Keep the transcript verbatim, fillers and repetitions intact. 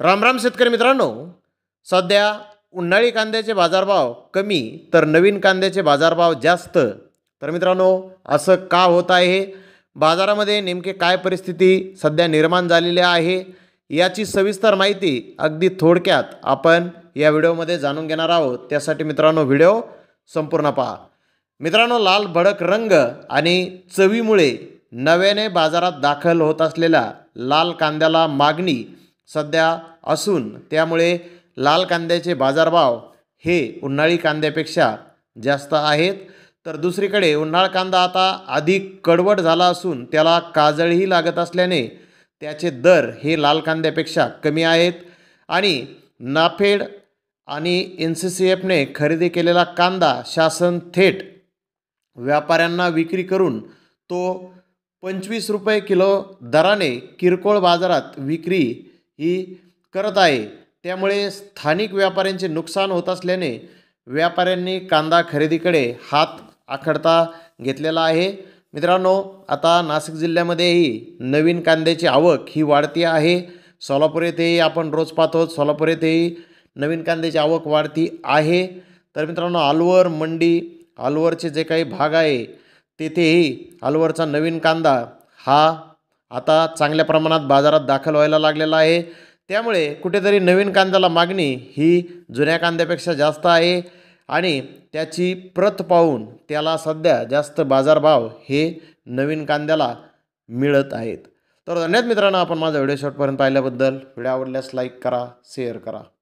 रामराम शेतकरी मित्रांनो, सध्या उन्हाळी कांद्याचे बाजारभाव कमी तर नवीन कांद्याचे बाजारभाव जास्त. तर मित्रांनो, असं का होत आहे? बाजारामध्ये नेमके काय परिस्थिती सध्या निर्माण झालेली आहे याची सविस्तर माहिती अगदी थोडक्यात आपण या व्हिडिओमध्ये जाणून घेणार आहोत. त्यासाठी मित्रांनो व्हिडिओ संपूर्ण पहा. मित्रांनो, लाल भडक रंग आणि चवीमुळे नव्याने बाजारात दाखल होत असलेल्या लाल कांद्याला मागणी सध्या असून त्यामुळे लाल कांद्याचे बाजारभाव हे उन्हाळी कांद्यापेक्षा जास्त आहेत. तर दुसरीकडे उन्हाळ कांदा आता अधिक कडवट झाला असून त्याला काजळही लागत असल्याने त्याचे दर हे लाल कांद्यापेक्षा कमी आहेत. आणि नाफेड आणि एन सी सी एफने खरेदी केलेला कांदा शासन थेट व्यापाऱ्यांना विक्री करून तो पंचवीस रुपये किलो दराने किरकोळ बाजारात विक्री ही करत आहे. त्यामुळे स्थानिक व्यापाऱ्यांचे नुकसान होत असल्याने व्यापाऱ्यांनी कांदा खरेदीकडे हात आखडता घेतलेला आहे. मित्रांनो, आता नाशिक जिल्ह्यामध्येही नवीन कांद्याची आवक ही वाढती आहे. सोलापूर येथेही आपण रोज पाहतो, सोलापूर येथेही नवीन कांद्याची आवक वाढती आहे. तर मित्रांनो, अलवर मंडी, अलवरचे जे काही भाग आहे तेथेही अलवरचा नवीन कांदा हा आता चांगल्या प्रमाणात बाजारात दाखल व्हायला लागलेला आहे. त्यामुळे कुठेतरी नवीन कांद्याला मागणी ही जुन्या कांद्यापेक्षा जास्त आहे आणि त्याची प्रत पाहून त्याला सध्या जास्त बाजारभाव हे नवीन कांद्याला मिळत आहेत. तर धन्यवाद मित्रांनो, आपण माझा व्हिडिओ शॉर्टपर्यंत पाहिल्याबद्दल. व्हिडिओ आवडल्यास लाईक करा, शेअर करा.